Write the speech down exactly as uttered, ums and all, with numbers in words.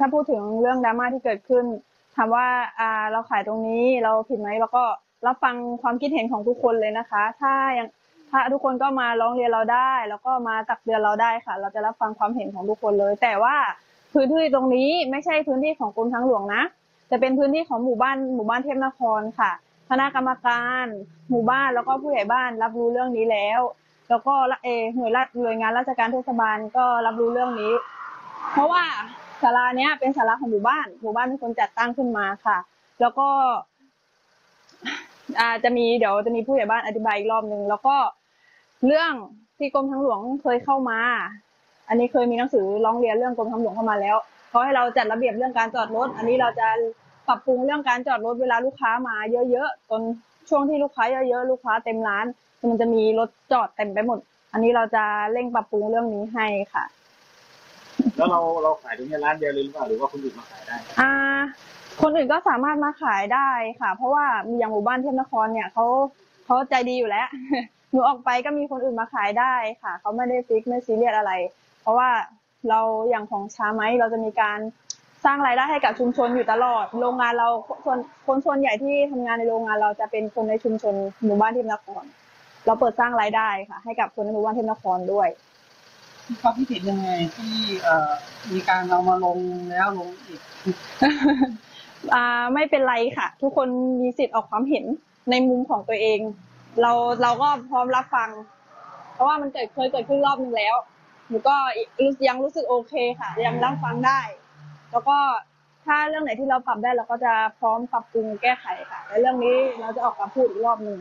ถ้าพูดถึงเรื่องดราม่าที่เกิดขึ้นถามว่าเราขายตรงนี้เราผิดไหมเราก็รับฟังความคิดเห็นของทุกคนเลยนะคะถ้ายังถ้าทุกคนก็มาร้องเรียนเราได้แล้วก็มาตักเตือนเราได้ค่ะเราจะรับฟังความเห็นของทุกคนเลยแต่ว่าพื้นที่ตรงนี้ไม่ใช่พื้นที่ของกรมทางหลวงนะจะเป็นพื้นที่ของหมู่บ้านหมู่บ้านเทพนครค่ะคณะกรรมการหมู่บ้านแล้วก็ผู้ใหญ่บ้านรับรู้เรื่องนี้แล้วแล้วก็เอหน่วยรัฐหน่วยงานราชการเทศบาลก็รับรู้เรื่องนี้เพราะว่าศาลาเนี้ยเป็นศาลาของหมู่บ้านหมู่บ้านเป็นคนจัดตั้งขึ้นมาค่ะแล้วก็อาจะมีเดี๋ยวจะมีผู้ใหญ่บ้านอธิบายอีกรอบหนึ่งแล้วก็เรื่องที่กรมทางหลวงเคยเข้ามาอันนี้เคยมีหนังสือร้องเรียนเรื่องกรมทางหลวงเข้ามาแล้วขอให้เราจัดระเบียบเรื่องการจอดรถอันนี้เราจะปรับปรุงเรื่องการจอดรถเวลาลูกค้ามาเยอะๆจนช่วงที่ลูกค้าเยอะๆลูกค้าเต็มร้านมันจะมีรถจอดเต็มไปหมดอันนี้เราจะเร่งปรับปรุงเรื่องนี้ให้ค่ะแล้วเราเราขายตรงนี้ร้านเดียวหรือเปล่าหรือว่าคนอื่นมาขายได้อ่าคนอื่นก็สามารถมาขายได้ค่ะเพราะว่ามีอย่างหมู่บ้านเทพนครเนี่ยเขาเขาใจดีอยู่แล้วหนูออกไปก็มีคนอื่นมาขายได้ค่ะเขาไม่ได้ฟิกไม่ซีเรียสอะไรเพราะว่าเราอย่างของชาไม้เราจะมีการสร้างรายได้ให้กับชุมชนอยู่ตลอดโรงงานเราคนคนส่วนใหญ่ที่ทำงานในโรงงานเราจะเป็นคนในชุมชนหมู่บ้านเทพนครเราเปิดสร้างรายได้ค่ะให้กับคนในหมู่บ้านเทพนครด้วยความพิเศษยังไงที่มีการเอามาลงแล้วลงอีกไม่เป็นไรค่ะทุกคนมีสิทธิ์ออกความเห็นในมุมของตัวเองเราเราก็พร้อมรับฟังเพราะว่ามันเกิดเคยเกิดขึ้นรอบนึงแล้วหนูก็ยังรู้สึกโอเคค่ะยังรับฟังได้แล้วก็ถ้าเรื่องไหนที่เราปรับได้เราก็จะพร้อมปรับปรุงแก้ไขค่ะในเรื่องนี้เราจะออกมาพูดอีกรอบนึง